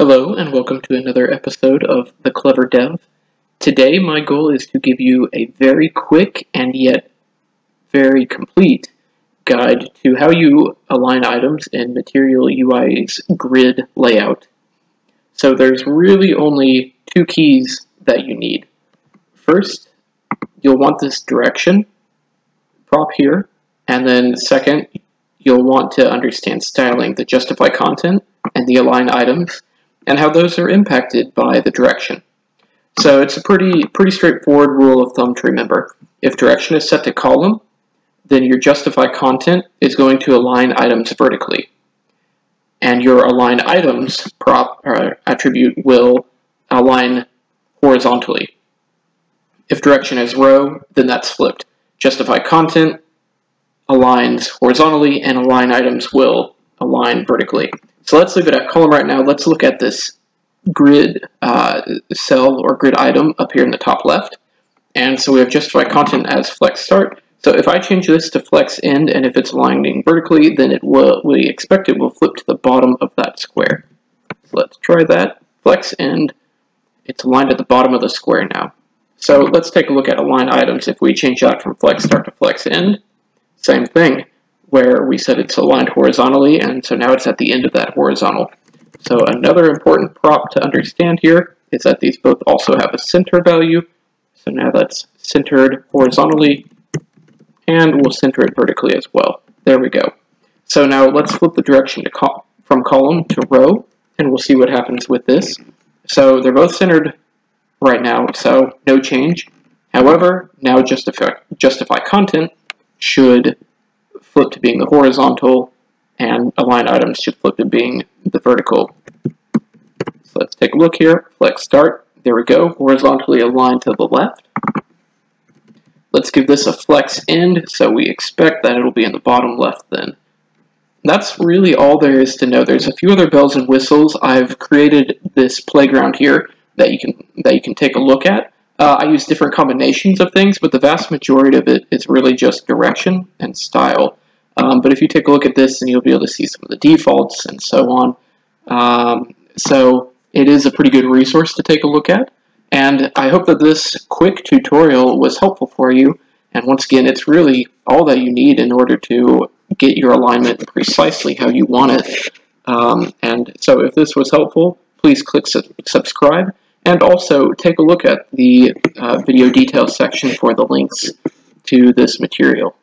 Hello and welcome to another episode of The Clever Dev. Today my goal is to give you a very quick and yet very complete guide to how you align items in Material UI's grid layout. So there's really only two keys that you need. First, you'll want this direction prop here, and then second, you'll want to understand styling, the justify content, and the align items, and how those are impacted by the direction. So it's a pretty straightforward rule of thumb to remember. If direction is set to column, then your justify content is going to align items vertically, and your align items prop or attribute will align horizontally. If direction is row, then that's flipped. Justify content aligns horizontally, and align items will align vertically. So let's leave it at column right now. Let's look at this grid cell or grid item up here in the top left. And so we have justify content as flex start. So if I change this to flex end, and if it's aligning vertically, then it will, we expect it will flip to the bottom of that square. So let's try that. Flex end, it's aligned at the bottom of the square now. So let's take a look at align items. If we change that from flex start to flex end, same thing, where we said it's aligned horizontally, and so now it's at the end of that horizontal. So another important prop to understand here is that these both also have a center value. So now that's centered horizontally, and we'll center it vertically as well. There we go. So now let's flip the direction to from column to row, and we'll see what happens with this. So they're both centered right now, so no change. However, now justify content should flip to being the horizontal, and align items should flip to being the vertical. So let's take a look here. Flex start. There we go. Horizontally aligned to the left. Let's give this a flex end, so we expect that it'll be in the bottom left then. That's really all there is to know. There's a few other bells and whistles. I've created this playground here that you can take a look at. I use different combinations of things, but the vast majority of it is really just direction and style. But if you take a look at this, then you'll be able to see some of the defaults and so on. So it is a pretty good resource to take a look at. And I hope that this quick tutorial was helpful for you. And once again, it's really all that you need in order to get your alignment precisely how you want it. And so if this was helpful, please click subscribe. And also, take a look at the video details section for the links to this material.